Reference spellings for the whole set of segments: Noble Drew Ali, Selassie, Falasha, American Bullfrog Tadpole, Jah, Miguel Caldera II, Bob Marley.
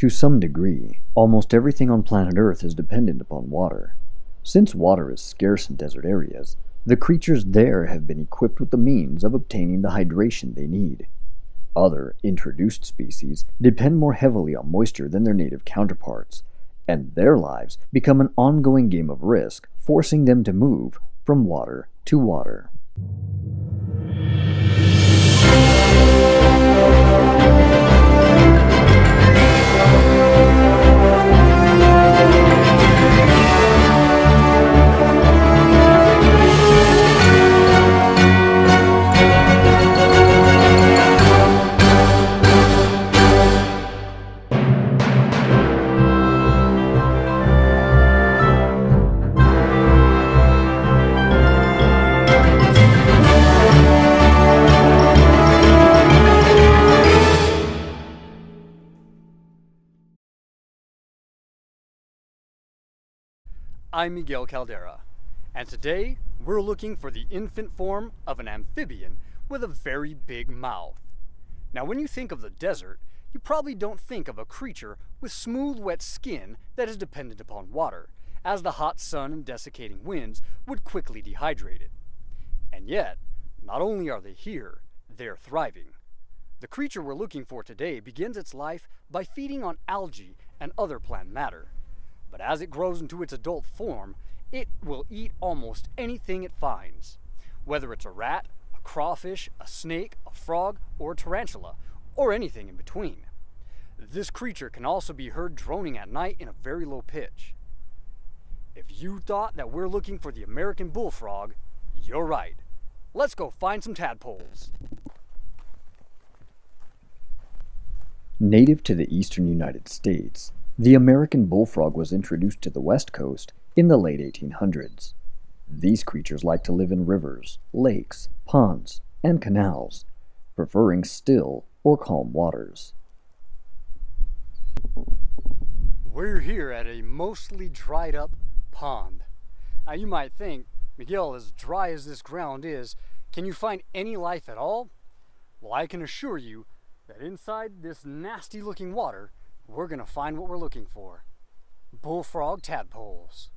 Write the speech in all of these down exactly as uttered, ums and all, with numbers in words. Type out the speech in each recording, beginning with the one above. To some degree, almost everything on planet Earth is dependent upon water. Since water is scarce in desert areas, the creatures there have been equipped with the means of obtaining the hydration they need. Other, introduced species depend more heavily on moisture than their native counterparts, and their lives become an ongoing game of risk, forcing them to move from water to water. I'm Miguel Caldera, and today we're looking for the infant form of an amphibian with a very big mouth. Now, when you think of the desert, you probably don't think of a creature with smooth, wet skin that is dependent upon water, as the hot sun and desiccating winds would quickly dehydrate it. And yet, not only are they here, they're thriving. The creature we're looking for today begins its life by feeding on algae and other plant matter. But as it grows into its adult form, it will eat almost anything it finds. Whether it's a rat, a crawfish, a snake, a frog, or a tarantula, or anything in between. This creature can also be heard droning at night in a very low pitch. If you thought that we're looking for the American bullfrog, you're right. Let's go find some tadpoles. Native to the eastern United States, the American bullfrog was introduced to the West Coast in the late eighteen hundreds. These creatures like to live in rivers, lakes, ponds, and canals, preferring still or calm waters. We're here at a mostly dried up pond. Now you might think, Miguel, as dry as this ground is, can you find any life at all? Well, I can assure you that inside this nasty looking water, we're gonna find what we're looking for. Bullfrog tadpoles.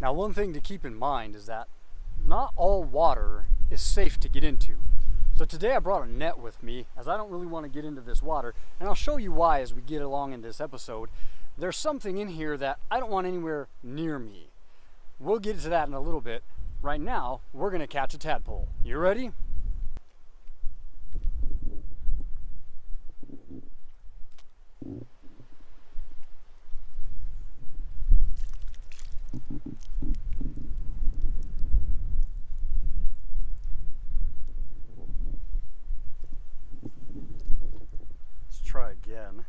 Now, one thing to keep in mind is that not all water is safe to get into. So today I brought a net with me, as I don't really want to get into this water, and I'll show you why as we get along in this episode. There's something in here that I don't want anywhere near me. We'll get to that in a little bit. Right now, we're gonna catch a tadpole. You ready? Let's try again.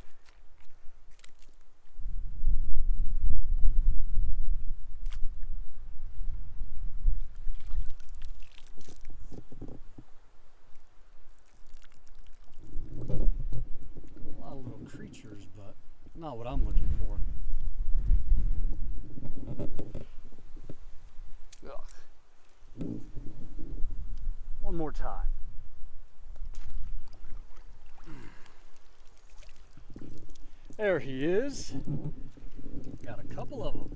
Creatures, but not what I'm looking for. Ugh. One more time. There he is. Got a couple of them.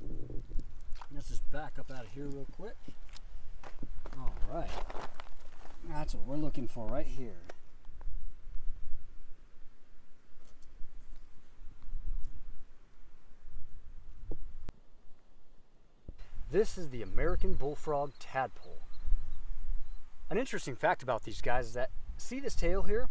Let's just back up out of here real quick. All right. That's what we're looking for right here. This is the American bullfrog tadpole. An interesting fact about these guys is that, see this tail here?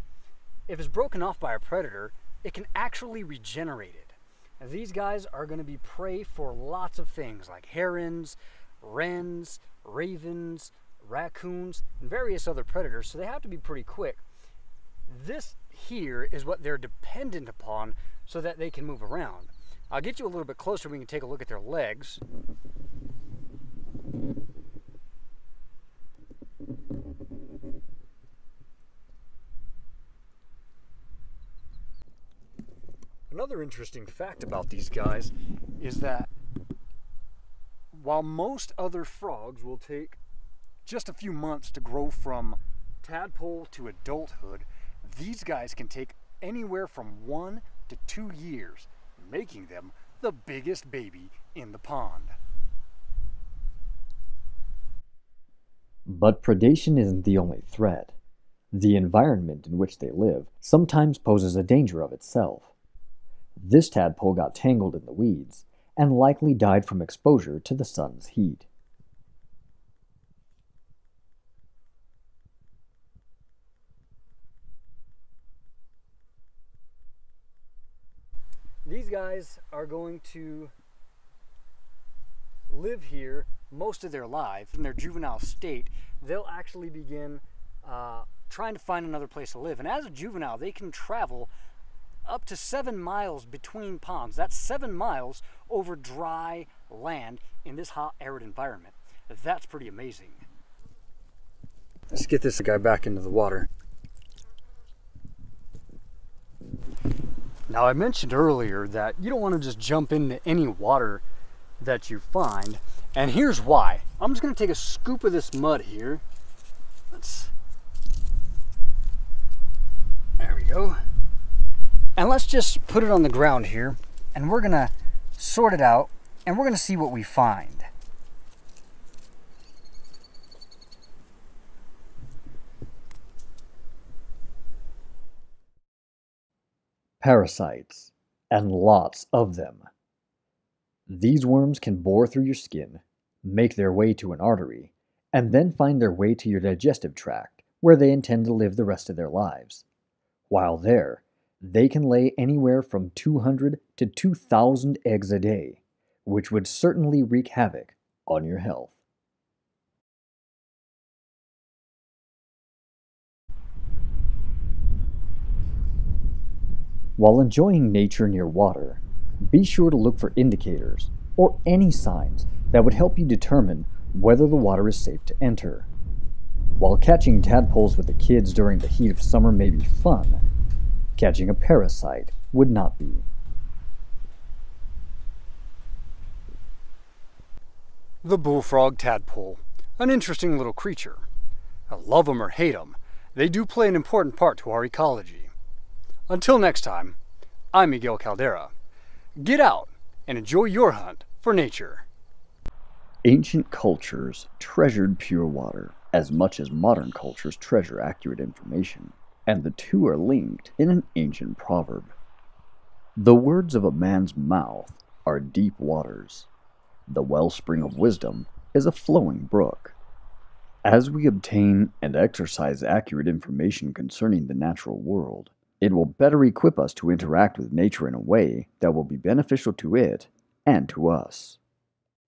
If it's broken off by a predator, it can actually regenerate it. Now, these guys are gonna be prey for lots of things like herons, wrens, ravens, raccoons, and various other predators, so they have to be pretty quick. This here is what they're dependent upon so that they can move around. I'll get you a little bit closer, we can take a look at their legs. Another interesting fact about these guys is that while most other frogs will take just a few months to grow from tadpole to adulthood, these guys can take anywhere from one to two years, making them the biggest baby in the pond. But predation isn't the only threat. The environment in which they live sometimes poses a danger of itself. This tadpole got tangled in the weeds and likely died from exposure to the sun's heat. These guys are going to live here most of their lives. In their juvenile state, they'll actually begin uh, trying to find another place to live. And as a juvenile, they can travel up to seven miles between ponds. That's seven miles over dry land in this hot, arid environment. That's pretty amazing. Let's get this guy back into the water. Now, I mentioned earlier that you don't want to just jump into any water that you find, and here's why. I'm just going to take a scoop of this mud here. Let's, there we go. And let's just put it on the ground here, and we're going to sort it out, and we're going to see what we find. Parasites, and lots of them. These worms can bore through your skin, make their way to an artery, and then find their way to your digestive tract, where they intend to live the rest of their lives. While there, they can lay anywhere from two hundred to two thousand eggs a day, which would certainly wreak havoc on your health. While enjoying nature near water, be sure to look for indicators or any signs that would help you determine whether the water is safe to enter. While catching tadpoles with the kids during the heat of summer may be fun, catching a parasite would not be. The bullfrog tadpole, an interesting little creature. I love them or hate them, they do play an important part to our ecology. Until next time, I'm Miguel Caldera. Get out and enjoy your hunt for nature. Ancient cultures treasured pure water as much as modern cultures treasure accurate information, and the two are linked in an ancient proverb. The words of a man's mouth are deep waters. The wellspring of wisdom is a flowing brook. As we obtain and exercise accurate information concerning the natural world, it will better equip us to interact with nature in a way that will be beneficial to it and to us.